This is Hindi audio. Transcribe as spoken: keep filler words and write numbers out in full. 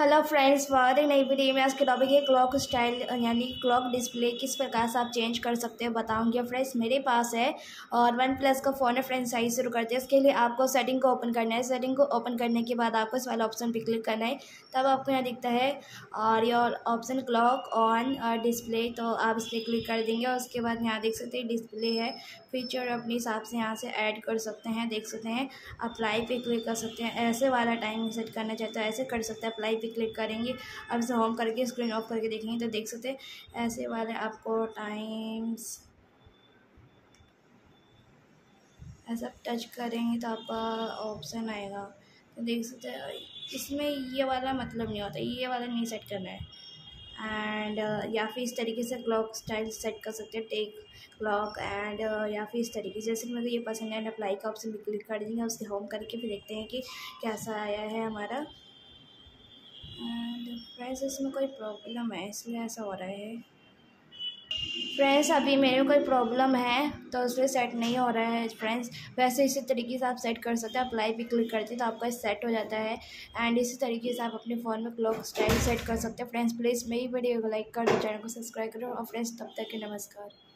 हेलो फ्रेंड्स, स्वागत है नई वीडियो में। आज के टॉपिक है क्लॉक स्टाइल यानी क्लॉक डिस्प्ले किस प्रकार से आप चेंज कर सकते हो बताऊंगी। फ्रेंड्स मेरे पास है और वन प्लस का फ़ोन है। फ्रेंड्स आइए शुरू करते हैं। इसके लिए आपको सेटिंग को ओपन करना है। सेटिंग को ओपन करने के बाद आपको इस वाले ऑप्शन पर क्लिक करना है। तब आपको यहाँ दिखता है और your option clock on display, तो आप इस पर क्लिक कर देंगे और उसके बाद यहाँ देख सकते हैं डिस्प्ले है। फीचर अपने हिसाब से यहाँ से ऐड कर सकते हैं, देख सकते हैं। अप्लाई पर क्लिक कर सकते हैं। ऐसे वाला टाइम सेट करना चाहते हो ऐसे कर सकते हैं। अप्लाई क्लिक करेंगे, अब इसे होम करके स्क्रीन ऑफ करके देखेंगे तो देख सकते हैं ऐसे वाले आपको टाइम्स ऐसा टच करेंगे तो आपका ऑप्शन आएगा, तो देख सकते हैं। इसमें ये वाला मतलब नहीं होता, ये वाला नहीं सेट करना है। एंड uh, या फिर इस तरीके से क्लॉक स्टाइल सेट कर सकते हैं, टेक क्लॉक एंड uh, या फिर इस तरीके से। जैसे कि मेरे को ये पसंद है, अप्लाई का ऑप्शन भी क्लिक कर देंगे, उससे होम करके फिर देखते हैं कि कैसा आया है हमारा। फ्रेंड्स इसमें कोई प्रॉब्लम है इसलिए ऐसा हो रहा है। फ्रेंड्स अभी मेरे कोई प्रॉब्लम है तो उसमें सेट नहीं हो रहा है। फ्रेंड्स वैसे इसी तरीके से आप सेट कर सकते हैं। अप्लाई भी क्लिक करते हैं तो आपका सेट हो जाता है। एंड इसी तरीके से आप अपने फ़ोन में क्लॉक स्टाइल सेट कर सकते हैं। फ्रेंड्स प्लीज़ मेरी वीडियो को लाइक कर दो, चैनल को सब्सक्राइब करो। और फ्रेंड्स तब तक के नमस्कार।